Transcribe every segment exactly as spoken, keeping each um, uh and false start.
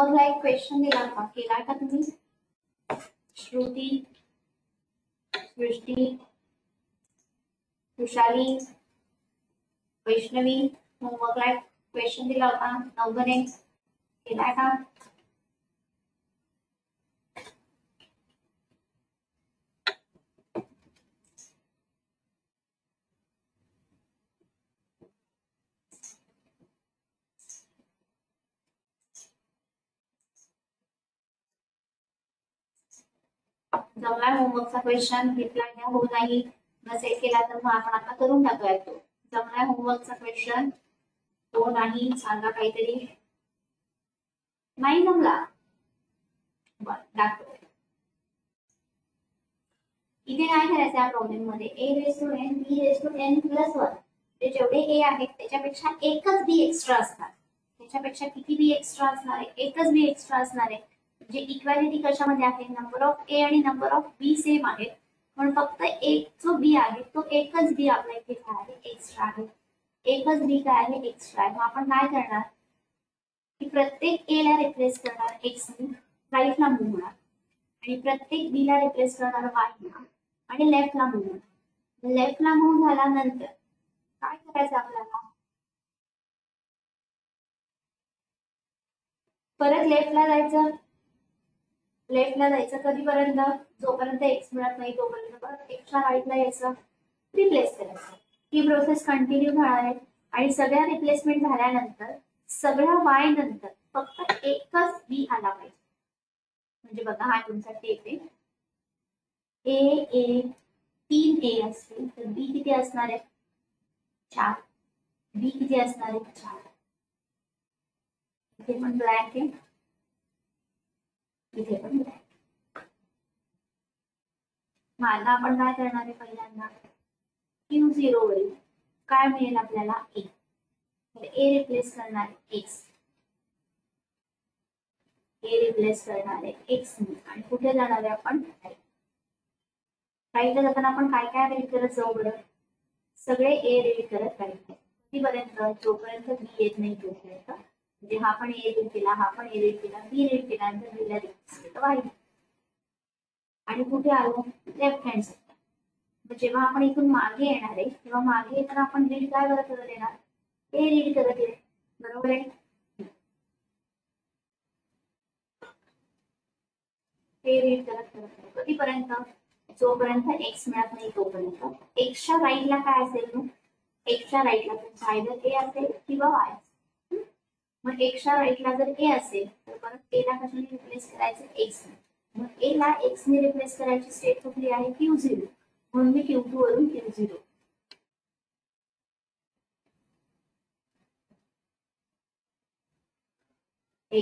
समजला एक क्वेश्चन दिला होता केला का तुम्ही श्रुती सृष्टी खुशाली वैष्णवी होमवर्कला क्वेश्चन दिला होता नंबर एक केला का जवळा होमवर्कचा क्वेश्चन रिप्लाय द्या हो नाही नसेल केला तर मग आपण आता करून टाकूया तो जवळा होमवर्कचा क्वेश्चन तो नाही सांगा काहीतरी नाही जमला बरं दाखव इथे काय करायचं या प्रॉब्लेम मध्ये a n b n plus one जे जेवढे a आहेत त्याच्यापेक्षा एकच b एक्स्ट्रा असणार त्याच्यापेक्षा किती b एक्स्ट्रा असणार आहे एकच b एक्स्ट्रा असणार आहे जे इक्वालिटी कशामध्ये आहे नंबर ऑफ a आणि नंबर ऑफ b सेम आहे पण फक्त एक जो b आहे तो एकच b आपल्या इथे काय आहे एक्स्ट्रा आहे एकच b काय आहे एक्स्ट्रा आहे मग आपण काय करणार की प्रत्येक a ला रिप्लेस करणार x ने राइट ला मूव होणार आणि प्रत्येक b ला रिप्लेस करणार y ने आणि लेफ्ट ला मूव होणार लेफ्ट ला मूव झाल्यानंतर काय करायचं आपल्याला परत लेफ्ट ला जायचं लेफ्ट ला जायचं कधीपर्यंत जोपर्यंत x मिळत नाही तोपर्यंत परत x ला राइट ला यायचं रिप्लेस करायचं ही प्रोसेस कंटिन्यू होणार आहे आणि सगळ्या रिप्लेसमेंट झाल्यानंतर सगळ्या y नंतर फक्त एकच b आला पाहिजे म्हणजे बघा हा तुमचा टेप आहे a a तीन a असतील तर b किती असणार आहे चार b किती असणार आहे चार इथे पण ब्लॅक आहे इथे पण माना आपण काय करणार आहे पहिल्यांदा q zero वरील काय मिळेल आपल्याला a तर a रिप्लेस करणार आहे x a रिप्लेस करणार आहे x ने आणि कुठे जाणार आहे आपण राईटला जाताना आपण काय काय रीड करत जाऊ बरं सगळे a रीड करत राहायचे कितीपर्यंत जोपर्यंत b येत नाही तोपर्यंत म्हणजे हा पण a रीड केला हा पण a रीड केला b रीड केला आणि b ला रीड वाईट आणि कुठे आलो लेफ्ट हँड साइड मग जेव्हा आपण इथून मागे येणार आहे तेव्हा मागे येताना आपण रीड काय करत येणार a रीड करत येईल बरोबर आहे a रीड करत करत कधीपर्यंत जोपर्यंत x मिळत नाही तोपर्यंत x च्या राइट ला काय असेल नु x च्या राइट ला साइडर a असेल किंवा y मग x च्या राइट ला जर a असेल तर परत a ला कशाने रिप्लेस करायचं x ने मग a ला x ने रिप्लेस करायची स्टेप कुठली आहे q zero म्हणून मी q two वरून q zero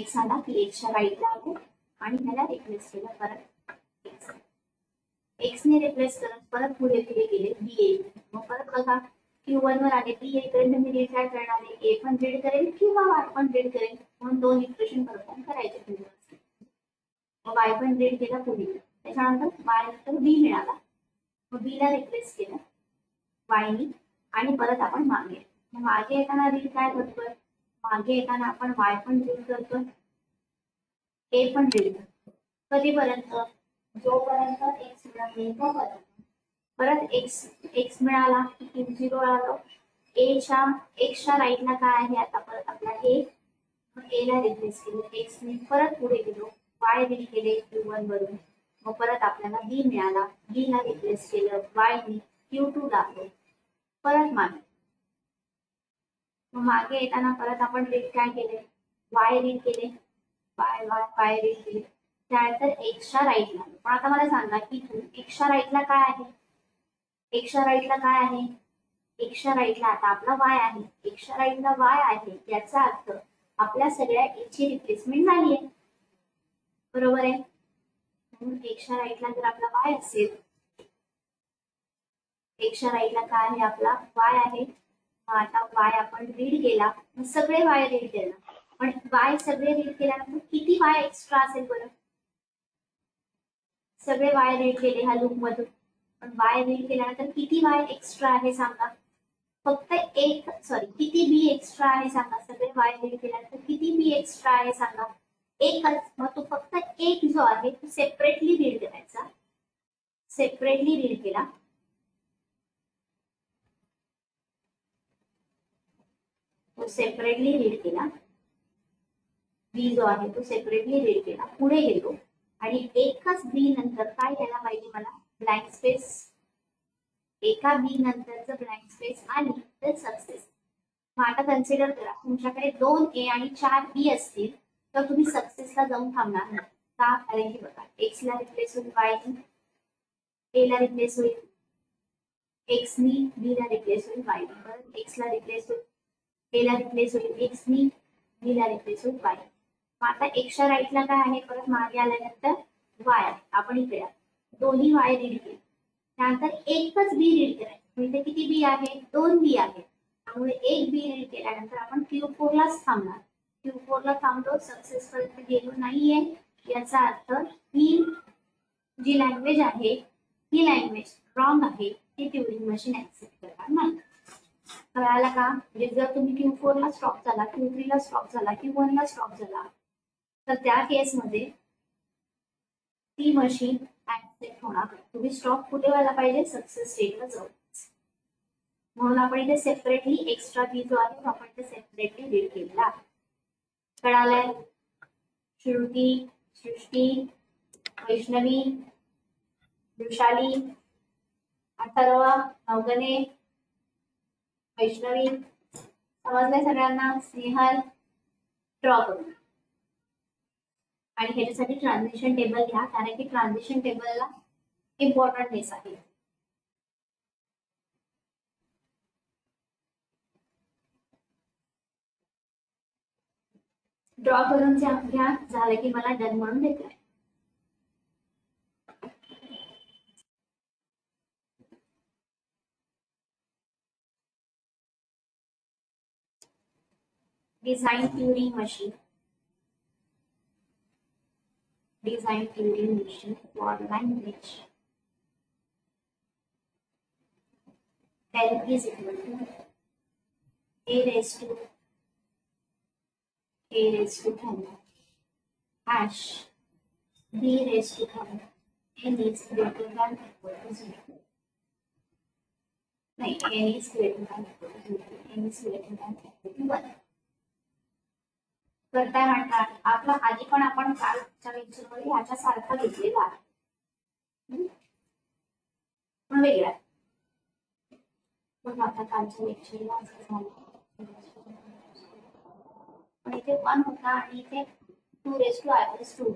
x आला की x च्या राइट ला आले आणि त्याला रिप्लेस केलं परत x x ने रिप्लेस करत परत पुढे पुढे गेले b a मग परत बघा q one वर आले b a कडे मी रीड काय करणार आहे a पण रीड करेल किंवा y पण रीड करेल म्हणून दोन इक्वेशन परफॉर्म करायचे तुम्हाला मग y पण रीड केला पुढे त्याच्यानंतर y नंतर b मिळाला मग b ला रिप्लेस केलं y ने आणि परत आपण मागे मग मागे येताना रीड काय करतोय मागे येताना आपण y पण रीड करतोय a पण रीड करतो कधीपर्यंत जोपर्यंत x मिळत नाही तोपर्यंत परत x x मिळाला की q zero आला a च्या x च्या राइट ला काय आहे आता परत आपला a मग a ला रिप्लेस केलं x ने परत पुढे गेलो y रीड केले q one वरून मग परत आपल्याला b मिळाला b ला रिप्लेस केलं y ने q two ला आलो परत मागे मग मागे येताना परत आपण रीड काय केले y रीड केले y y y रीड केले त्यानंतर x च्या राइट ला पण आता मला सांगा की x च्या राइट ला काय आहे x च्या राइट ला काय आहे x च्या राइट ला आता आपला y आहे x च्या राइट ला y आहे याचा अर्थ आपल्या सगळ्या a ची रिप्लेसमेंट झाली आहे बरोबर आहे म्हणून x च्या राइट ला जर आपला y असेल x च्या राइट ला काय आहे आपला y आहे आता y आपण रीड केला मग सगळे y रीड केला पण y सगळे रीड केल्यानंतर किती y एक्स्ट्रा असेल बरं सगळे y रीड केले ह्या लूप मधून पण y रीड केल्यानंतर किती y एक्स्ट्रा आहे सांगा फक्त एक सॉरी किती b एक्स्ट्रा आहे सांगा सगळे y रीड केल्यानंतर किती b एक्स्ट्रा आहे सांगा एकच, मग तो फक्त एक जो आहे तो सेपरेटली रीड करायचा. सेपरेटली रीड केला तो सेपरेटली रीड केला बी जो आहे तो सेपरेटली रीड केला. पुढे गेलो आणि एकच बी नंतर काय यायला पाहिजे मला ब्लँक स्पेस. एका बी नंतरचं ब्लँक स्पेस आणि ते सक्सेस. मग आता कन्सिडर करा तुमच्याकडे दोन ए आणि चार बी असतील तर तुम्ही सक्सेसला जाऊन थांबणार नाही का, कारण की बघा एक्स ला रिप्लेस होईल वाय ने, ए ला रिप्लेस होईल एक्स ने, बी ला रिप्लेस होईल वाय ने, बरोबर एक्स ला रिप्लेस होईल ए ला रिप्लेस होईल एक्स ने, बी ला रिप्लेस होईल वाय. मग आता एक्सच्या राईटला काय आहे परत मागे आल्यानंतर वाय आपण इकडे दोन्ही वाय रीड केले त्यानंतर एकच बी रीड करायचं. म्हणजे किती बी आहे दोन बी आहे त्यामुळे एक बी रीड केल्यानंतर आपण क्यू फोर लाच थांबणार. क्यू फोर ला थांबलो सक्सेसफुल गेलो नाहीये याचा अर्थ ही जी लँग्वेज आहे ही लँग्वेज रॉंग आहे ती ट्युरिंग मशीन ऍक्सेप्ट करणार नाही. कळाला का. म्हणजे जर तुम्ही क्यू फोर ला स्टॉप झाला क्यू थ्री ला स्टॉप झाला क्यू वन ला स्टॉप झाला तर त्या केसमध्ये ती मशीन ऍक्सेप्ट होणार. तुम्ही स्टॉप कुठे व्हायला पाहिजे सक्सेस स्टेटला जाऊ. म्हणून आपण इथे सेपरेटली एक्स्ट्रा बी जो आहे तो आपण इथे सेपरेटली रीड केलेला आहे. कळालंय. श्रुती सृष्टी वैष्णवी वृषाली अथर्व अवगणे वैष्णवी समजलंय सगळ्यांना. स्नेहल ड्रॉ करून आणि ह्याच्यासाठी ट्रान्झिशन टेबल घ्या कारण की ट्रान्झिशन टेबलला इम्पॉर्टंटनेस आहे. ड्रॉ करून घ्या झालं की मला डन म्हणून देत आहे. Design Turing machine design Turing machine for language L is equal to A raise to A raised to lambda hash B raised to lambda n is greater than equal to zero. No, n is greater than equal to zero. n is greater than equal to one. करता म्हणतात आपला आधी पण आपण कालच्या लेक्चरमध्ये ह्याच्या सारखा घेतलेला आहे पण वेगळा. मग आता कालच्या लेक्चरला असं झालं इथे वन होता आणि इथे two raise to I plus two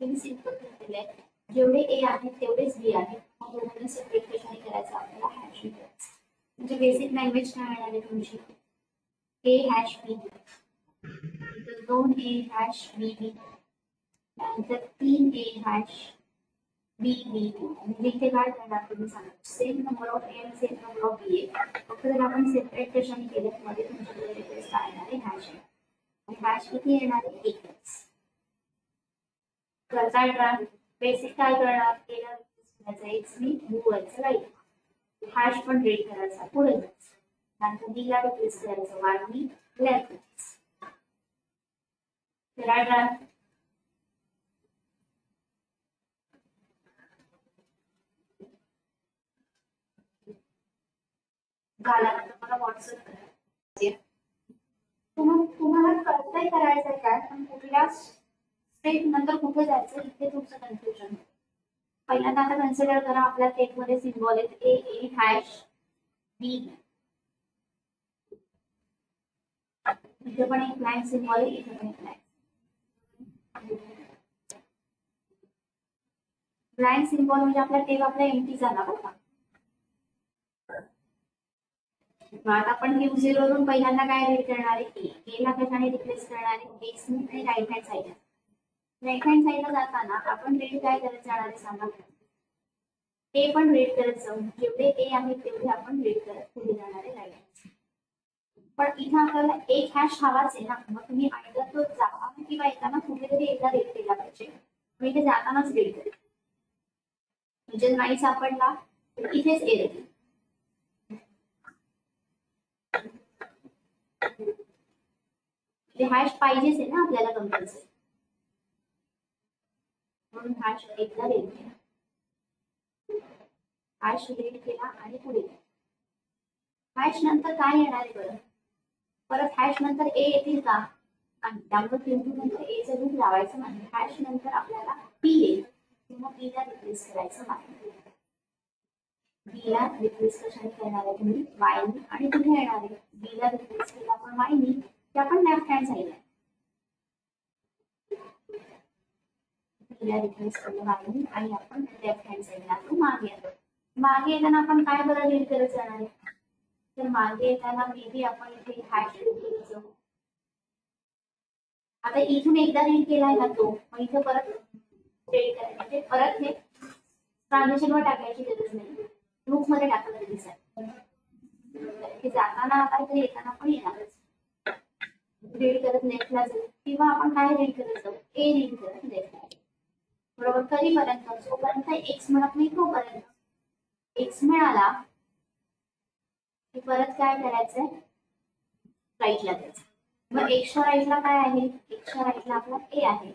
तुम्ही सिम्पल केलेलं आहे. जेवढे ए आहेत तेवढेच बी आहेत मग दोघांना सेपरेट कशाने करायचं आपल्याला हॅश बी करायचं. म्हणजे बेसिक लँग्वेज काय मिळाली तुमची ए हॅश बी नंतर दोन ए हॅश बी बी नंतर तीन A hash B B B. म्हणजे इथे काय करणार तुम्ही सांगा same number of A same number of B A फक्त जर आपण सेपरेट कशाने केलं मध्ये तुमच्याकडे रिक्वेस्ट येणार आहे हॅश बी. हॅश किती येणार एकच. करता येणार बेसिक काय करणार केलं एक्स मी गुवायचं राहील हॅश पण रेड करायचा पुढे नंतर बीला रिप्लेस करायचं वाय मी लेफ्ट करायचं. करायला घाला नंतर मला व्हॉट्सअप करा. तुम्हाला करताय करायचंय काय पण कुठल्या स्टेप नंतर कुठे जायचं इथे तुमचं कन्फ्युजन. पहिल्यांदा आता कन्सिडर करा आपल्या स्टेप मध्ये सिम्बॉल आहेत ए ए हॅश बी इथे पण एक ब्लँक सिम्बॉल आहे इथे पण एक ब्लँक ब्लँक सिम्बॉल म्हणजे आपला टेप आपला एम्प्टी झाला बघा. आता आपण हे झिरो वरून पहिल्यांदा काय रीड करणार आहे ए ला कशाने रिप्लेस करणार आहे एक्स ने. राईट हँड साईडला राईट हँड साईडला जाताना आपण रीड काय करत जाणार आहे सांगा. ए पण रीड करत जाऊ जेवढे ए आहे तेवढे आपण रीड करत पुढे जाणार आहे राईट हँड. पण इथे आपल्याला एक हॅश हवाच आहे ना मग तुम्ही आयदा तो जावा किंवा येताना कुठेतरी एकदा रीड केला पाहिजे. मी इथे जातानाच रीड करेल म्हणजे नाही सापडला तर इथेच ए रीड हॅश पाहिजेच आहे ना आपल्याला कंपल्सरी. म्हणून हा शून्य एकला गेला, हा शून्य एक केला आणि पुढे हॅश नंतर काय येणार आहे बरं, परत हॅश नंतर ए येतील का, आणि त्यामुळे किंतु नंतर ए चे रूप लावायचं नाही, हॅश नंतर आपल्याला पी येईल किंवा पी ला रिप्लेस करायचं नाही, बी ला रिप्लेस कशाने करणार आहे तुम्ही वाय नी, आणि कुठे येणार आहे बी ला रिप्लेस केला आपण वाय नी, ते आपण लेफ्ट हँड साईडला बी ला रिप्लेस केलं वाय नी आणि आपण लेफ्ट हँड साईडला तो मागे आलो, मागे येताना आपण काय बदल रीड करत जाणार आहे, तर मागे येताना मे बी आपण इथे हॅश रीड केली जाऊ, आता इथून एकदा रीड केलाय ना तो मग इथे परत रीड करायचे, परत हे ट्रान्झॅक्शन वर टाकायची गरज नाही, लूप मध्ये टाकलं तरी चालेल, हे जाताना आता इथे येताना पण येणारच, रीड करत लेफ्टला जाऊ किंवा आपण काय रीड करत जाऊ ए रीड करत लेफ्टला बरोबर, कधीपर्यंत जोपर्यंत एक्स म्हणत नाही तोपर्यंत, एक्स मिळाला की परत काय करायचंय राईटला द्यायचं, मग एक्सच्या राईटला काय आहे, एक्सच्या राईटला आपला ए आहे,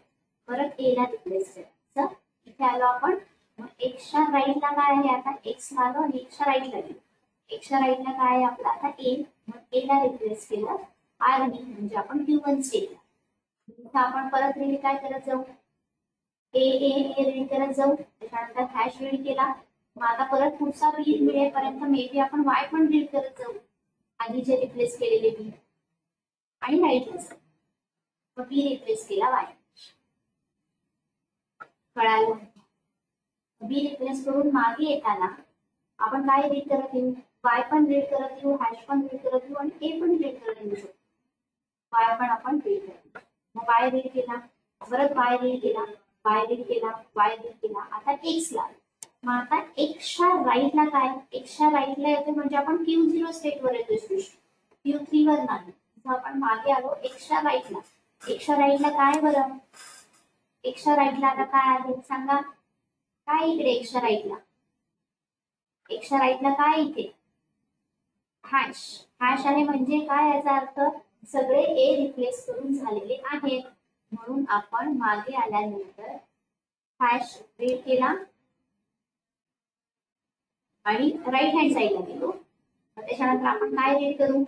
परत ए ला रिप्लेस करायचं, इथे आलो आपण, मग एक्सच्या राईटला काय आहे आता एक्स आलो आणि एक्सच्या राईटला गेलो, एक्सच्या राईटला काय आहे आपला आता ए, मग ए ला रिप्लेस केलं आर नी म्हणजे आपण क्यू वन स्टेटला, आपण परत रीड काय करत जाऊ ए ए ए रीड करत जाऊ, त्याच्यानंतर हॅश रीड केला, मग आता परत पुढचा बी मिळेपर्यंत मे बी आपण वाय पण रीड करत जाऊ, आधी जे रिप्लेस केलेले बी आणि राईटलाच, मग बी रिप्लेस केला वाय, कळायला बी रिप्लेस करून मागे येताना आपण काय रीड करत येऊ, वाय पण रीड करत येऊ, हॅश पण रीड करत येऊ आणि ए पण रीड करत येऊ शकतो, वाय पण आपण रीड करतो, मग वाय रीड केला, परत वाय रीड केला, वाय रीड केला, वाय रीड केला, आता एक्स ला, मग आता एक्सच्या राईटला काय, एक्सच्या राईटला येते म्हणजे आपण क्यू झिरो स्टेट वर येतोय, क्यू थ्री वर नाही, आपण मागे आलो एक्सच्या राईटला, एक्सच्या राईटला काय बरं, एक्सच्या राईटला आता काय आहे सांगा, काय इकडे एक्सच्या राईटला, एक्सच्या राईटला काय इथे हॅश, हॅश आहे म्हणजे काय याचा अर्थ सगळे ए रिप्लेस करून झालेले आहेत, म्हणून आपण मागे आल्यानंतर हॅश रीड केला आणि राईट हँड साईडला गेलो, त्याच्यानंतर आपण काय रीड करू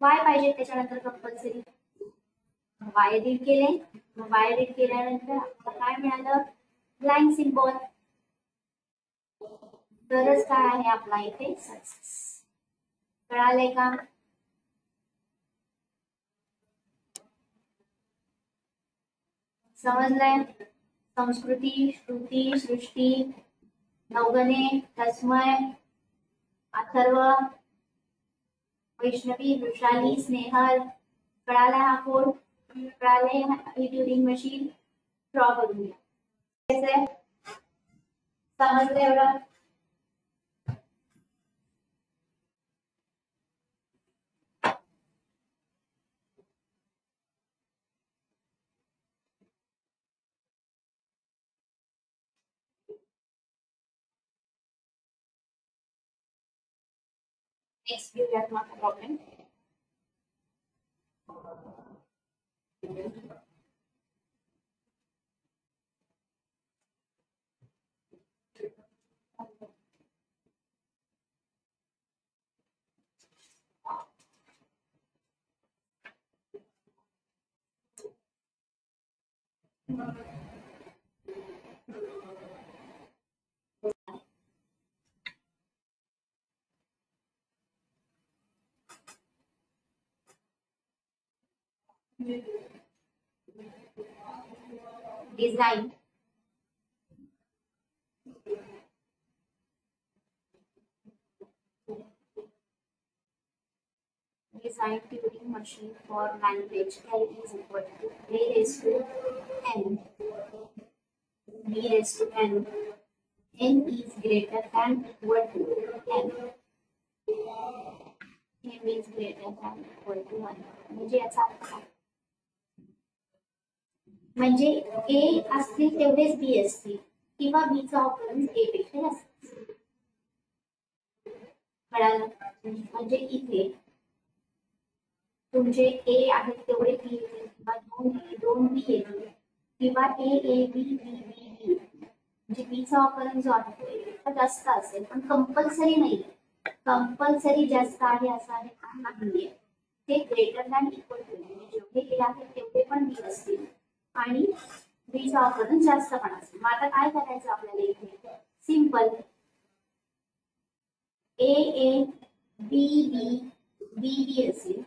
वाय पाहिजे, त्याच्यानंतर कंपल्सरी वाय रीड केले, मग वाय रीड केल्यानंतर आपल्याला काय मिळालं ब्लँक सिम्बॉल, तरच काय आहे आपला इथे सक्सेस, कळालंय का, समजलंय, संस्कृती श्रुती सृष्टी नवगणे तस्मय अथर्व वैष्णवी वृषाली स्नेहल, कळाला हा कोड, कळाले ही ट्युरिंग मशीन ड्रॉ करून घ्या, समजलं एवढं, next view that's not a problem, design design Turing machine for language L is equal to a raised to n, b raised to n, n is greater than equal to n, m is greater than equal to one, म्हणजे याचा अर्थ काय, म्हणजे ए असतील तेवढेच B असतील किंवा B चा ऑपरन्स ए पेक्षा जास्त, कळालं, म्हणजे इथे तुमचे ए आहेत तेवढे बी येतील किंवा दोन दोन बी येतील किंवा A A B B B जीपीचा ऑपरंड जो आहे तो जास्त असेल पण कंपल्सरी नाही, कंपल्सरी जास्त आहे असा नाही, ते ग्रेटर दॅन इक्वल टू म्हणजे जेवढे केले आहे तेवढे पण बी असतील आणि बी चा ऑपरंड जास्त पण असेल। मग आता काय करायचं आपल्याला इथे simple A A B B B B असेल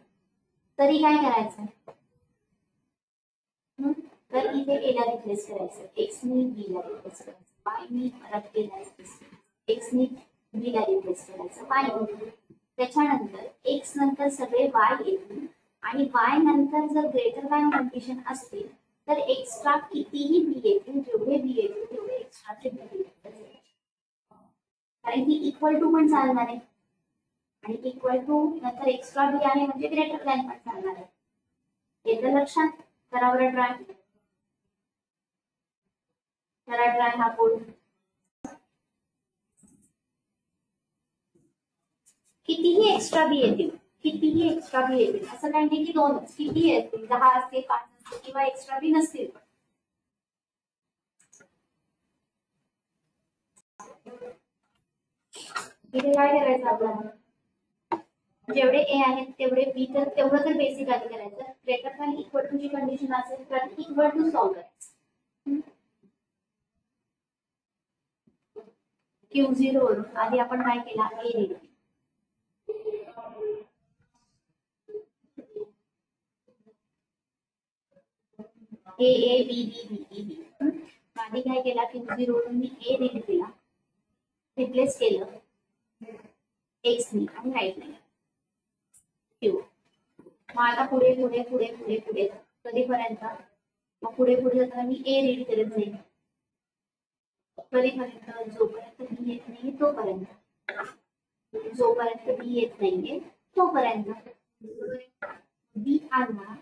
तरी काय करायचं तर इथे ए ला रिप्लेस करायचं एक्स ने बी ला रिप्लेस करायचं वाय ने परत केला एक्स ने बी ला रिप्लेस करायचं वाय ने, त्याच्यानंतर एक्स नंतर सगळे वाय येतील आणि वाय नंतर जर ग्रेटर दॅन कंडिशन असतील तर एक्स्ट्रा कितीही बी येतील, जेवढे बी येतील तेवढे एक्स्ट्रा चे बी येतील कारण की इक्वल टू पण चालणार आहे आणि इक्वल टू नंतर एक्स्ट्रा बी आहे म्हणजे ग्रेटर दॅन पण चालणार आहे। येतं लक्षात करा बरं ट्राय करा ट्राय हा कोड कितीही एक्स्ट्रा बी येतील कितीही एक्स्ट्रा बी येतील असं काही नाही की दोन किती येतील दहा असते पाच असते किंवा एक्स्ट्रा बी नसतील पण इथे काय करायचं आपल्याला जेवढे ए आहेत तेवढे बी तर तेवढं तर बेसिक आधी करायचं ग्रेटर दॅन इक्वल टू ची कंडिशन असेल तर इक्वल टू सॉल्व्ह करायचं क्यू झिरो वरून आधी आपण काय केला ए दिला A A B B B B आधी काय केला क्यू झिरो वरून मी ए रीड केला रिप्लेस केलं एक्स ने आणि राईट नाही क्यू। मग आता पुढे पुढे पुढे पुढे पुढे कधीपर्यंत मग पुढे पुढे जाताना मी ए रीड करत जाईल कधीपर्यंत जोपर्यंत बी येत नाही तोपर्यंत जोपर्यंत बी येत नाहीये तोपर्यंत बी आला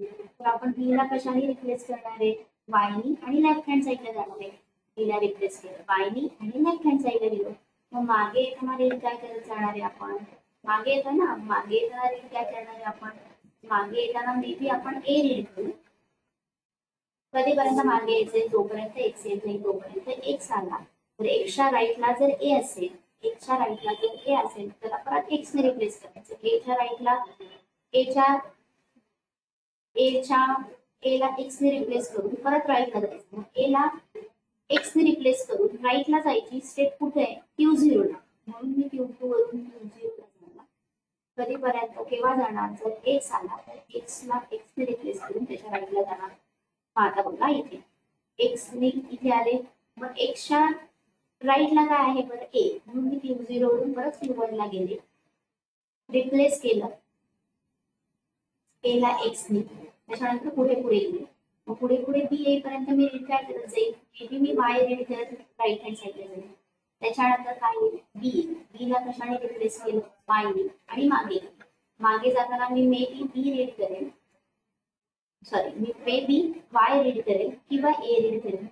तर आपण बी ला कशाने रिप्लेस करणार आहे वायनी आणि लेफ्ट हँड साईडला जाणार आहे बी ला रिप्लेस केलं वायनी आणि लेफ्ट हँड साईडला गेलो मग मागे येताना रीड काय करत जाणार आहे आपण मागे येतो ना मागे येताना रीड काय करणार आहे आपण मागे येताना मे बी आपण ए रीड करू कधीपर्यंत मागे यायचे जोपर्यंत एक्स येत नाही तोपर्यंत एक्स आला तर एक्सच्या राईटला जर ए असेल एक्सच्या राईटला जर ए असेल तर परत एक्स ने रिप्लेस करायचं एच्या राईटला एच्या एच्या एला एक्स ने रिप्लेस करून परत राईटला जायचं एला एक्स ने रिप्लेस करून राईटला जायची स्टेप कुठे आहे क्यू झिरो ला म्हणून मी क्यू टू वरून क्यू झिरो ला जाणार कधीपर्यंत केव्हा जाणार जर एक्स आला तर एक्सला एक्स ने रिप्लेस करून त्याच्या राईटला जाणार। आता बघा इथे एक्स ने इथे आले मग एक्सच्या राईटला काय आहे बरं ए म्हणून मी क्यू झिरो वरून परत क्यू वन ला गेले रिप्लेस केलं ए ला एक्स ने त्याच्यानंतर पुढे पुढे गेले मग पुढे पुढे बी येईपर्यंत मी रीड काय करत जाईल मे बी मी वाय रीड करत राईट हँड साईडला जाईल त्याच्यानंतर काय येईल बी बी ला कशाने रिप्लेस केलं वायने आणि मागे मागे जाताना मी मे बी बी रीड करेल सॉरी मी मे बी वाय रीड करेल किंवा ए रीड करेल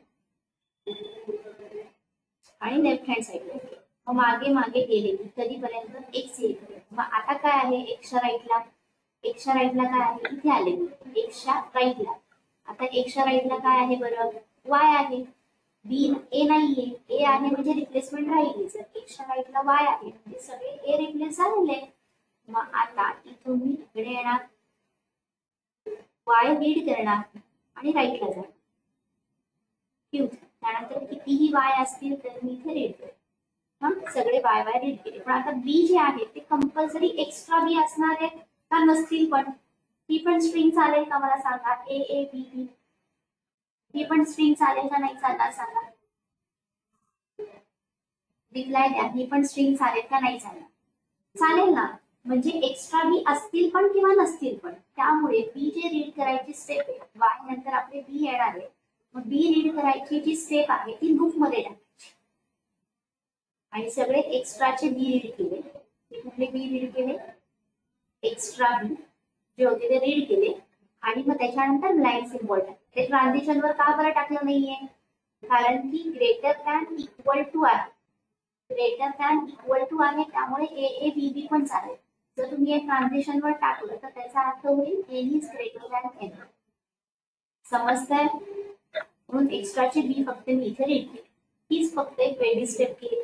आणि लेफ्ट हँड साईड मग मागे मागे गेले कधीपर्यंत एक्स येईल मग आता काय आहे एक्सच्या राईटला एक्सच्या राईटला काय आहे इथे आले मी एक्सच्या राईटला आता एक्सच्या राईटला काय आहे बरं वाय आहे बी ए नाहीये ए आहे म्हणजे रिप्लेसमेंट राहिली जर एक्सच्या राईटला वाय आहे म्हणजे सगळे ए रिप्लेस झालेले मग आता इथून मी इकडे येणार वाय रीड करणार आणि राईटला जाणार क्यू त्यानंतर कितीही वाय असतील तर मी इथे रीड करेल हा सगळे वाय वाय रीड केले पण आता बी जे आहे ते कंपल्सरी एक्स्ट्रा बी असणार आहे का नसतील पण ही पण स्ट्रिंग चालेल का मला सांगा ए ए बी बी ही पण स्ट्रिंग चालेल का नाही चालणार सांगा रिप्लाय द्या ही पण स्ट्रिंग चालेल का नाही चालणार चालेल ना म्हणजे एक्स्ट्रा बी असतील पण किंवा नसतील पण त्यामुळे बी जे रीड करायची स्टेप आहे वाय नंतर आपले बी येणार आहे मग बी रीड करायची जी स्टेप आहे ती लूप मध्ये टाकायची आणि सगळे एक्स्ट्राचे बी रीड केले कुठले बी रीड केले एक्स्ट्रा बी जे होते ते रीड केले आणि मग त्याच्यानंतर ब्लाइंड सिम्बॉल टाकले ते ट्रान्झिशन वर का बरं टाकलं नाहीये कारण की ग्रेटर दॅन इक्वल टू आहे ग्रेटर दॅन इक्वल टू आहे त्यामुळे ए ए बी बी पण चालेल जर तुम्ही हे ट्रान्झिशन वर टाकलं तर त्याचा अर्थ होईल N is greater than N समजतंय म्हणून एक्स्ट्राचे बी फक्त मी इथे रीड केले हीच फक्त एक वेगळी स्टेप केली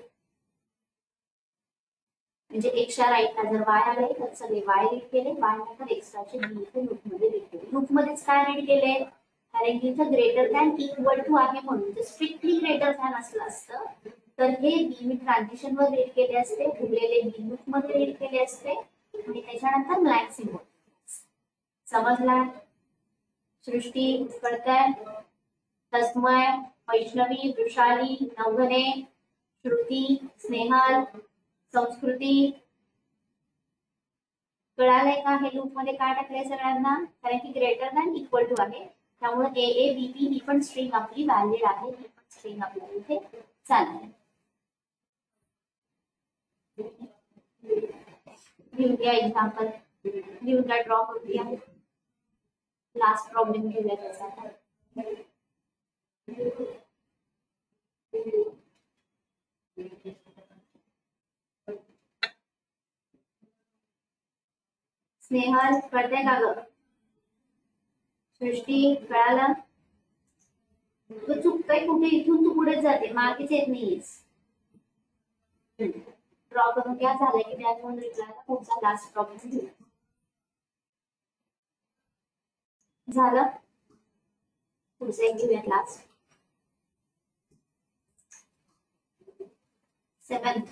म्हणजे एक्सच्या राईटला जर y आले तर सगळे y रीड केले, y नंतर एक्स्ट्राचे b इथे लूप मध्ये रीड केले. लूप मध्येच काय रीड केले कारण की इथे ग्रेटर दॅन इक्वल टू आहे म्हणून जर स्ट्रिक्टली ग्रेटर दॅन असला असतं तर हे b मी ट्रान्झिशन वर रीड केले असते, उरलेले b लूप मध्ये रीड केले असते आणि त्याच्यानंतर ब्लँक सिम्बॉल. समजला सृष्टी, कळतंय? तस्मय, वैष्णवी, वृषाली, नवघने, श्रुती, स्नेहल, संस्कृती, कळालंय का हे लूप मध्ये काय टाकले सगळ्यांना? कारण की ग्रेटर दॅन इक्वल टू आहे त्यामुळे ए ए बी बी ही पण स्ट्रिंग आपली व्हॅलिड आहे, ही पण स्ट्रिंग आपल्याला इथे चालणार आहे. एक्झाम्पल लिहूया, ड्रॉ करूया, लास्ट प्रॉब्लेम घेऊया त्याचा. स्नेहल, कळतंय का ग? सृष्टी, कळालं? तू चुकतंय कुठे, इथून तू पुढेच जाते, मागेच येत नाहीस. ड्रॉ करून घ्या, झालं की त्या फोन रिप्लायला पुढचा लास्ट प्रॉब्लेम घेऊ. झालं पुढचं एक घेऊयात लास्ट. सेवन्थ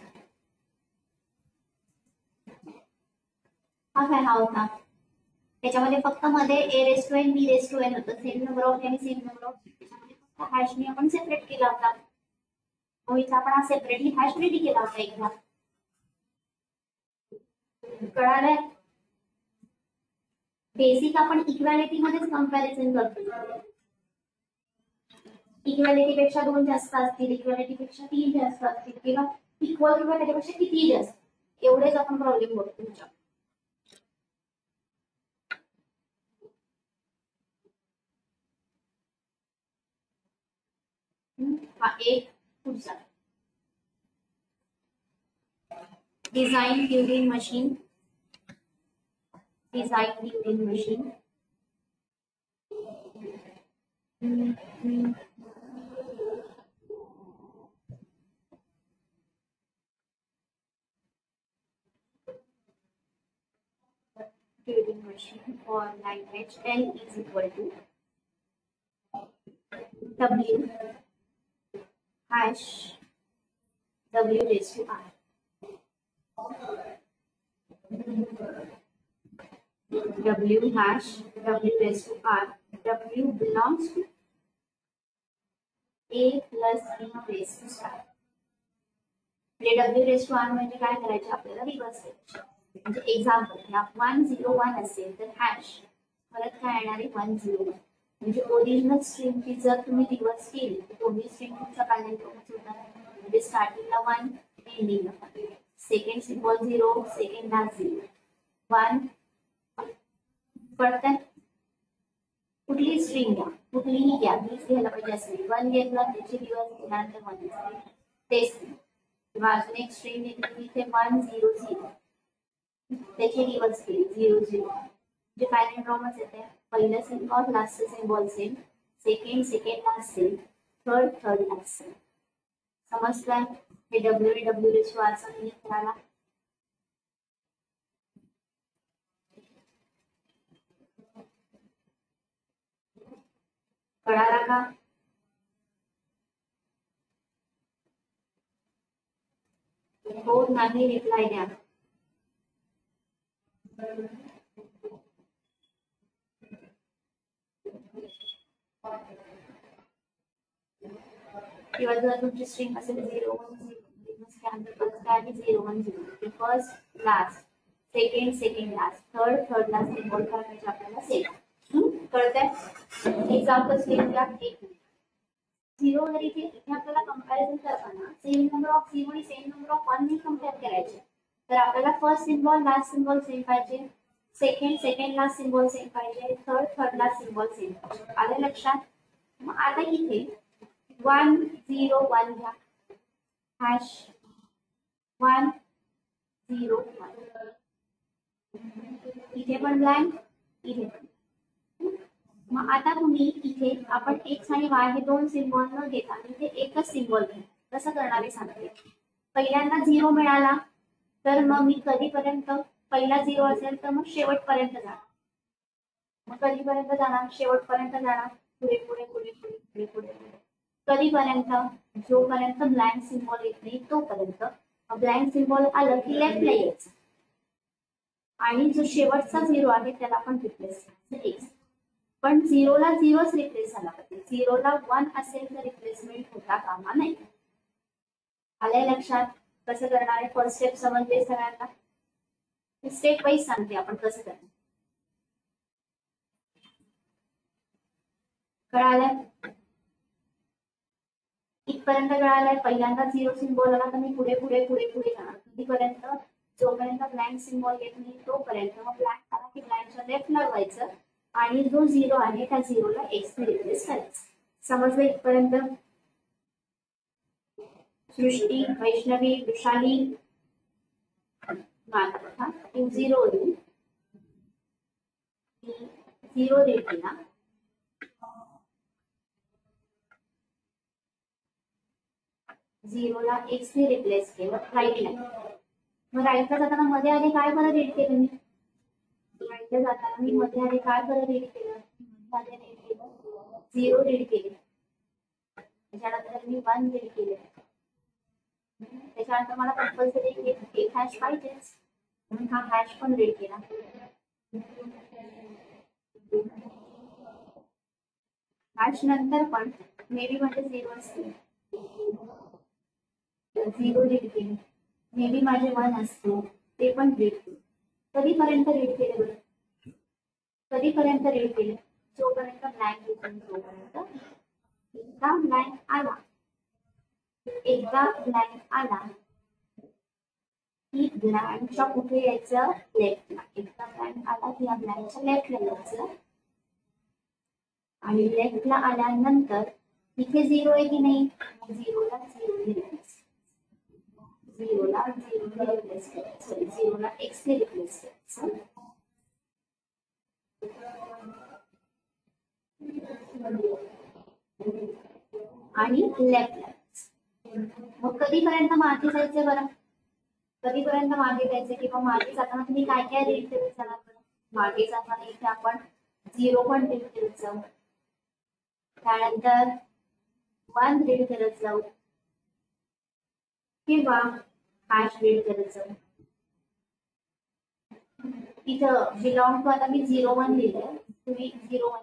हा काय हा होता त्याच्यामध्ये फक्त मध्ये A raise to N B raise to N होतं, सेम नंबर ऑफ आणि सेम नंबर ऑफ त्याच्यामध्ये फक्त हॅशने आपण सेपरेट केला होता. मोहितला आपण हा सेपरेटली हॅश रेडी केला होता एकदा. कळालंय? बेसिक आपण इक्वॅलिटी मध्येच कम्पॅरिझन करतो. इक्वॅलिटी पेक्षा दोन जास्त असतील, इक्वॅलिटी पेक्षा तीन जास्त असतील किंवा इक्वल किंवा त्याच्यापेक्षा किती जास्त, एवढेच आपण प्रॉब्लेम बघतो तुमच्या. हा एक पुढचा design Turing machine. Design Turing machine Turing machine for language L is equal to W hash w raised to r. w hash w raised to r. w belongs to a plus b raised to star. म्हणजे w raised to r म्हणजे काय करायचं आपल्याला reverse करायचं. म्हणजे example ह्या one zero one असेल तर हॅश परत काय येणार आहे वन झिरो वन. म्हणजे ओरिजिनल स्ट्रिंगची जर तुम्ही रिव्हर्स केली तर दोन्ही स्ट्रिंग तुमच्या काढण्यात होणार म्हणजे स्टार्टिंगला वन एंडिंगला वन, सेकंड सिम्बॉल झिरो सेकंडला झिरो वन. कळतंय? कुठली स्ट्रिंग घ्या, कुठलीही घ्या, वीस घ्यायला पाहिजे असेल वन घेतला त्याची रिव्हर्स केल्यानंतर वन तेच किंवा अजून एक स्ट्रिंग घेतली तिथे वन झिरो झिरो त्याची रिव्हर्स केली झिरो झिरो म्हणजे फायनल ड्रॉमच येते. पहिलं सिम्बॉल लास्टचं सिम्बॉल सेम, सेकंड सेकंडला सेम, थर्ड थर्डला सेम. समजलं? हे डब्ल्यू ए डब्ल्यू रेशो आरचा नियम झाला. कळाला का? हो नाही रिप्लाय द्या. किंवा जर तुमची स्ट्रिंग असेल झिरो वन झिरो काय zero one zero first last second second last third third last symbol करायचे आपल्याला सेम. कळतंय? एक्झाम्पल लिहूया. एक झिरो जर इथे इथे आपल्याला कम्पॅरिझन करताना सेम नंबर ऑफ झिरो आणि सेम नंबर ऑफ वन ने कम्पेअर करायचे तर आपल्याला first symbol last symbol same पाहिजे, second second last symbol same पाहिजे, third third last symbol same पाहिजे. आलं लक्षात? मग आता इथे वन झिरो वन घ्या, हॅश वन झिरो वन, इथे पण ब्लँक इथे पण. मग आता तुम्ही इथे आपण एक्स आणि वाय हे दोन सिम्बॉल न घेता इथे एकच सिम्बॉल घ्या कसं करणार हे सांगते। पहिल्यांदा झिरो मिळाला तर मग मी कधीपर्यंत, पहिला झिरो असेल तर मग शेवटपर्यंत जाणार, मग कधीपर्यंत जाणार शेवटपर्यंत जाणार, पुढे पुढे पुढे पुढे पुढे कधीपर्यंत जोपर्यंत ब्लँक सिम्बॉल येत नाही तोपर्यंत। ब्लँक सिम्बॉल आलं की लेफ्टला यायचं आणि जो शेवटचा झिरो आहे त्याला पण रिप्लेस करायचं। पण झिरोला झिरोच रिप्लेस झाला पाहिजे, झिरोला वन असेल तर रिप्लेसमेंट होता कामा नाही। आले लक्षात कसं करणार आहे? फर्स्ट स्टेप समजले सगळ्यांना? स्टेप वाईज सांगते आपण कसं करणार, कळालं इथपर्यंत? कळालं पहिल्यांदा झिरो सिम्बॉल आला तर मी पुढे पुढे पुढे पुढे जाणार, कधीपर्यंत जोपर्यंत ब्लँक सिम्बॉल येत नाही तोपर्यंत। मग ब्लँक आला की ब्लँकच्या लेफ्टला जायचं आणि जो झिरो आहे त्या झिरोला एक्स ने रिप्लेस करायचं। समजलं इथपर्यंत? सृष्टी, वैष्णवी, विशाली, मानवता इन झिरो झिरो देते ना, झिरोला एक्स ने रिप्लेस केलं राईटला। मग राईटला जाताना मध्ये आधी काय बरं रीड केलं मी? राईटला जाताना मी मध्ये आधी काय बरं रीड केलं? मध्ये रीड केलं झिरो रीड केले, त्याच्यानंतर मी वन रीड केले, त्याच्यानंतर मला कंपल्सरी एक हॅश पाहिजेच म्हणून हा हॅश पण रीड केला। हॅश नंतर पण मे बी म्हणजे झिरो असते, झिरो रीड केले, मे बी माझे वन असतो ते पण रीड केले। कधीपर्यंत रीड केले बरं? कधीपर्यंत रीड केले? जोपर्यंत ब्लँक येतो तोपर्यंत। एकदा ब्लँक आला, एकदा ब्लँक आला की ब्लँकच्या कुठे यायचं? लेफ्टला। एकदा ब्लँक आला की या ब्लँकच्या लेफ्टला यायचं आणि लेफ्टला आल्यानंतर इथे झिरो आहे की नाही, झिरोला झिरो रिप्लेस, झिरोला झिरो रिप्लेस सॉरी झिरोला एक्स ने रिप्लेस आणि लेफ्टला। मग कधीपर्यंत मागे जायचे बरं? कधीपर्यंत मागे जायचे? किंवा मागे जाताना तुम्ही काय काय रीड केलं जाणार बरं? मागे जाताना इथे आपण झिरो पण रीड केलं जाऊ, त्यानंतर वन रीड करत जाऊ किंवा हॅश रीड करत जाऊ। इथं बिलॉंग टू आता मी झिरो वन लिहिलं, तुम्ही झिरो वन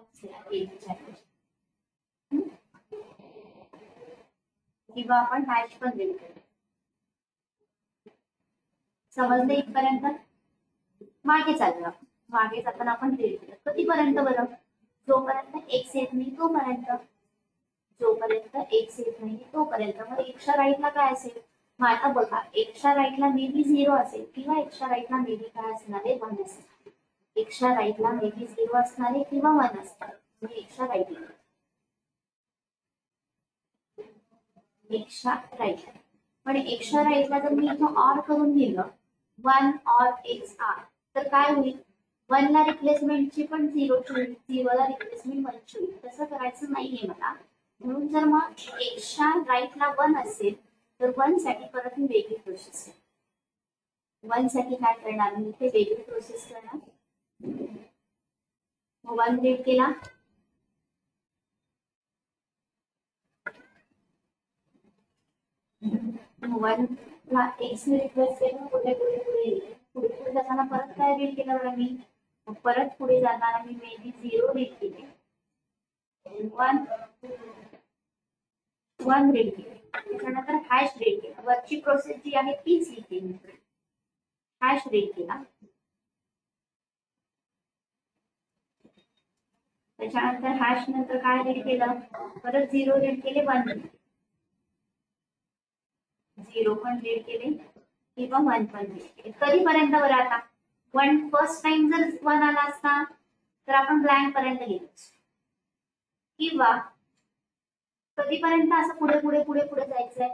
किंवा आपण हॅश पण रीड करू। समजलं इथपर्यंत? मागे चालू आपण, मागे जाताना आपण रीड केलं कधीपर्यंत बरं? जोपर्यंत एक्स येत नाही तोपर्यंत, जोपर्यंत एक्स येत नाही तोपर्यंत। मग एकशा राईटला काय असेल? मग आता बघा एकशा राईटला मे बी झिरो असेल किंवा एकशा राईटला मे बी काय असणारे वन असणार, एकशा राईटला मे बी झिरो असणारे किंवा वन असणार। एकशा राईटला एकशा राईटला पण एकशा राईटला जर मी इथं ऑर करून दिलं वन ऑर एक्स आर तर काय होईल? वनला रिप्लेसमेंटची पण झिरोची होईल, झिरोला रिप्लेसमेंट वनची होईल। तसं करायचं नाहीये मला, म्हणून जर मग एकशा राईटला वन असेल तर वन साठी परत मी वेगळी प्रोसेस करणार। वन साठी काय करणार मी? इथे वेगळी प्रोसेस करणार। वन रीड केला, वन ला एक्स ने रिप्लेस केलं, पुढे पुढे पुढे पुढे पुढे जाताना परत काय रीड केलं बरं मी? परत पुढे जाताना मी मे बी झिरो रीड केले, वन वन रीड केले, त्याच्यानंतर हॅश रीड केला। वरची प्रोसेस जी आहे तीच लिहिते मी, हॅश रीड केला, त्याच्यानंतर हॅश नंतर काय रीड केलं? परत झिरो रीड केले, वन रीड केले, झिरो पण रीड केले किंवा वन पण रीड केले। कधीपर्यंत बरं? आता वन फर्स्ट टाइम जर वन आला असता तर आपण ब्लँक पर्यंत गेलो, किंवा कधीपर्यंत असं पुढे पुढे पुढे पुढे जायचंय?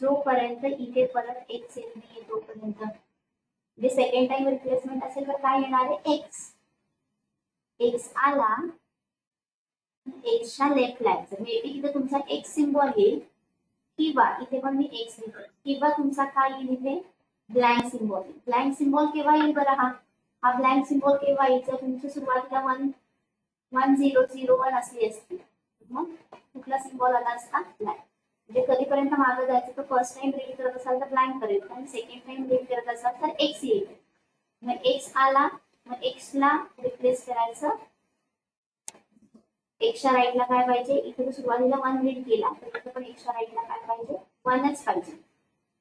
जोपर्यंत इथे परत एक्स येत नाहीये तोपर्यंत। जे सेकंड टाइम रिप्लेसमेंट असेल तर काय येणार आहे? एक्स। एक्स आला एक्सच्या लेफ्टला जायचं, मे बी तिथे तुमचा एक्स सिम्बॉल येईल किंवा इथे पण मी एक्स लिहितो किंवा तुमचा काय लिहिले ब्लँक सिंबॉल ब्लँक सिंबॉल केव्हा येईल बघा हा हा ब्लँक सिंबॉल केव्हा येईल जर तुमची सुरुवातीला एक शून्य शून्य एक असली असती मग कुठला सिंबॉल आला असता ब्लँक म्हणजे कधीपर्यंत मागे जायचं तर फर्स्ट टाइम रीड करत असाल तर ब्लँक करेल पण सेकंड टाइम रीड करत असाल तर एक्स येईल मग एक्स आला मग एक्स ला रिप्लेस करायचं एक्स च्या राइटला काय पाहिजे इथे सुरुवातीला एक रीड केला तर इथे पण एक्स च्या राइटला काय पाहिजे एकच पाहिजे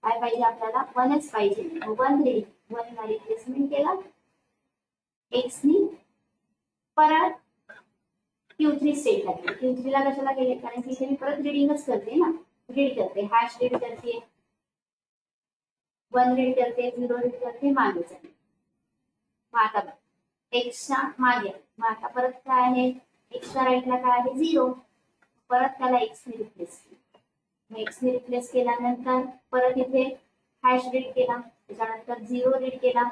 काय पाहिजे आपल्याला एकच पाहिजे एक रीड एक ला रिप्लेसमेंट केला एक्स ने परत क्यू थ्री सेटला क्यू थ्री ला कशाला गेले कारण की मी परत रीडिंगच करते ना रीड करते हॅश रीड करते एक रीड करते शून्य रीड करते मागे जाते माता एक्स च्या मागे माता परत काय आहे एक्स चा राइटला काय आहे शून्य परत त्याला एक्स ने रिप्लेस केलं मग एक्स ने रिप्लेस केल्यानंतर परत इथे हॅश रीड केला त्यानंतर शून्य रीड केला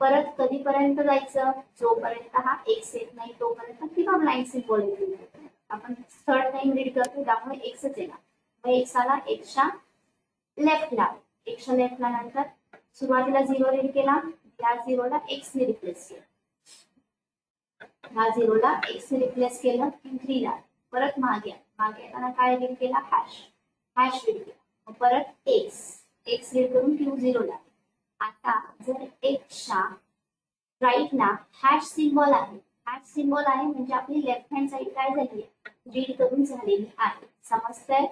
परत कधीपर्यंत जायचं जोपर्यंत हा एक्स येत नाही तोपर्यंत किंवा ब्लँक सिंबॉल रीड करतो आपण थर्ड टाइम रीड करतो त्यामुळे एक्सच येणार मग एक्स आला एक्स च्या लेफ्टला एक्स च्या लेफ्टला नंतर सुरुवातीला शून्य रीड केला त्या शून्य ला एक्स ने रिप्लेस केलं हा शून्य ला एक्स ने रिप्लेस केला क्यू थ्री ला परत मागे मागे येताना काय रीड केला हॅश हॅश रीड केला परत एक्स एक्स रीड करून क्यू झिरो ला आता जर एक्स च्या राइट ला हॅश सिंबॉल आहे हॅश सिंबॉल आहे म्हणजे आपली लेफ्ट हँड साइड काय झाली आहे रीड करून झालेली आहे समजतंय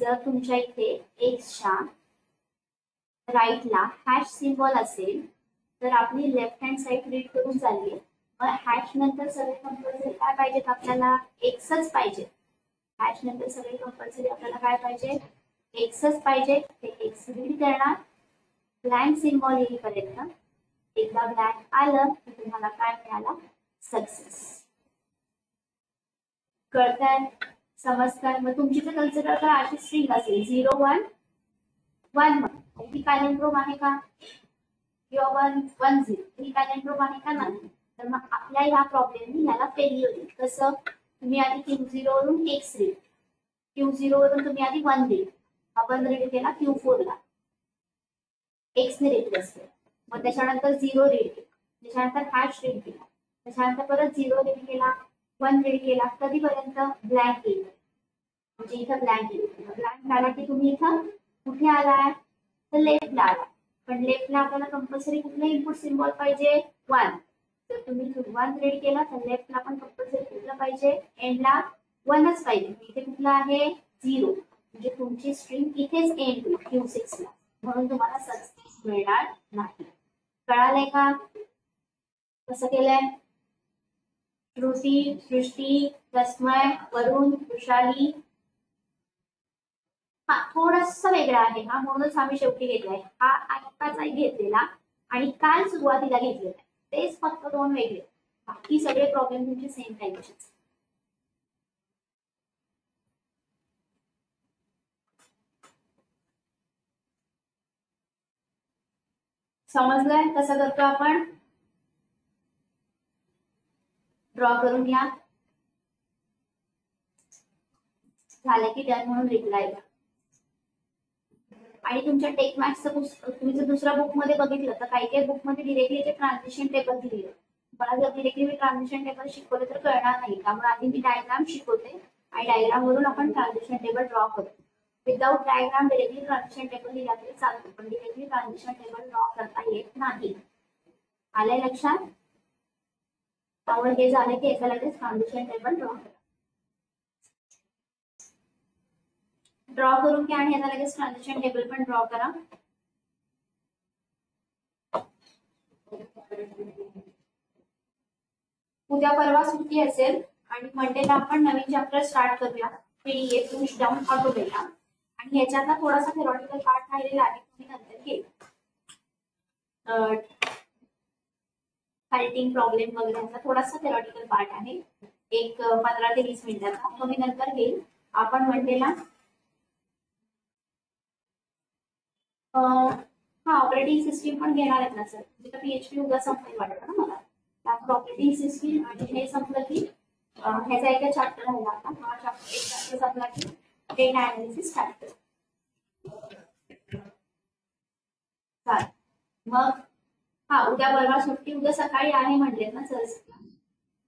जर तुमच्या इथे एक्स च्या राइट ला हॅश सिंबॉल असेल तर आपली लेफ्ट हँड साइड रीड करून झाली आहे हॅश नंतर सगळे कंपल्सरी काय पाहिजेत आपल्याला एक्सच पाहिजे हॅश नंतर सगळे कंपल्सरी आपल्याला काय पाहिजे एक्सच पाहिजे ते एक्स रीड करणार ब्लँक सिंबॉल येईपर्यंत एकदा ब्लँक आलं की तुम्हाला काय मिळाला सक्सेस कळतंय समजतंय मग तुमची जर कन्सिडर करा अशी स्ट्रिंग असेल झिरो वन वन वन ही पॅलेंड्रोम आहे का किंवा वन वन झिरो ही पॅलेंड्रोम आहे का नाही तर मग आपल्या ह्या प्रॉब्लेमनी याला फेल्युअर होईल कसं तुम्ही आधी क्यू झिरो वरून एक्स रीड क्यू झिरो वरून तुम्ही आधी वन रीड आपण रीड केला क्यू फोर ला एक्स ने रिप्लेस केला मग त्याच्यानंतर झिरो रीड केला त्याच्यानंतर हॅश रीड केला त्याच्यानंतर परत झिरो रीड केला वन रीड केला कधीपर्यंत ब्लँक येईल म्हणजे इथं ब्लँक येईल ब्लँक आला की तुम्ही इथं कुठे आलाय तर लेफ्टला आला पण लेफ्टला आपल्याला कंपल्सरी कुठला इनपुट सिम्बॉल पाहिजे वन जर तुम्ही वन रीड केला तर लेफ्टला पण कंपल्सरी कुठला पाहिजे एंडला एकच पाहिजे इथे कुठला आहे झिरो म्हणजे तुमची स्ट्रिंग इथेच एंड होईल क्यू सिक्स ला म्हणून तुम्हाला सक्सेस मिळणार नाही कळालंय का कसं केलंय श्रुती सृष्टी तस्मय वरुण वृषाली हा थोडासा वेगळा आहे हा म्हणूनच आम्ही शेवटी घेतलाय हा आत्ताच घेतलेला आणि काल सुरुवातीला घेतलेला तेच फक्त दोन वेगळे बाकी सगळे प्रॉब्लेम तुमचे सेम टाइपचे समजलंय कसं करतो आपण ड्रॉ करून घ्या झालं की डन म्हणून रिप्लाय द्या आणि तुमच्या टेक मॅथ्सचं पुस्तक तुम्ही जर दुसऱ्या बुक मध्ये बघितलं तर काही काही बुक मध्ये डिरेक्टली जे ट्रान्झिशन टेबल दिलेलं मला जर डिरेक्टली मी ट्रान्झिशन टेबल शिकवलं तर कळणार नाही त्यामुळे आधी मी डायग्राम शिकवते आणि डायग्राम वरून आपण ट्रान्झिशन टेबल ड्रॉ करतो without diagram directly transition table दिला तरी चालतो पण डिरेक्टली ट्रान्झिशन टेबल ड्रॉ करता येत नाही आलंय लक्षात त्यामुळे हे झालं की एका लगेच ट्रान्झिशन टेबल ड्रॉ करा ड्रॉ करून घ्या आणि याला लगेच ट्रान्झिशन टेबल पण ड्रॉ करा उद्या परवा सुट्टी असेल आणि मंडेला आपण नवीन चॅप्टर स्टार्ट करूया पीडीएफ पुश डाऊन ऑटोमेटा आणि याच्यातला थोडासा थेरॉटिकल पार्ट राहिलेला आहे तुम्ही नंतर घेऊ फायटिंग प्रॉब्लेम वगैरे थोडासा थेरॉटिकल पार्ट आहे एक पंधरा ते वीस मिनिटाचा तो मी नंतर घेईल आपण मंडेला हा ऑपरेटिंग सिस्टीम पण घेणार आहेत ना सर म्हणजे पीएचपी उद्या संपेल वाटतं ना मला त्यात ऑपरेटिंग सिस्टीम आणि हे संपलं की ह्याचा एक चॅप्टर राहिला आता हा चॅप्टर एक चॅप्टर संपला की डेटा अनालिसिस स्टार्ट करू चालेल. मग हा उद्या परवा सुट्टी, उद्या सकाळी आहे म्हटले ना सर,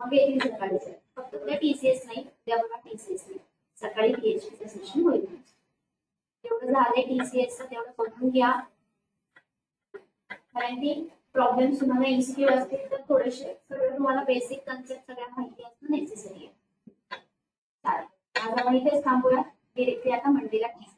मग येईल सकाळी सर. फक्त उद्या टीसीएस नाही, उद्या परवा टीसीएस नाही, सकाळी पीएचडीचं सेशन होईल. तेवढं झाले टीसीएसचं, तेवढं बघून घ्या. कारण की प्रॉब्लेम्स तुम्हाला इन्सिक्युअर असतील तर थोडेसे सगळं तुम्हाला बेसिक कन्सेप्ट सगळ्या माहिती असणं नेसेसरी आहे. चालेल, आज आपण इथेच थांबूया. डिरेक्टली आता मंडेला टीसीएस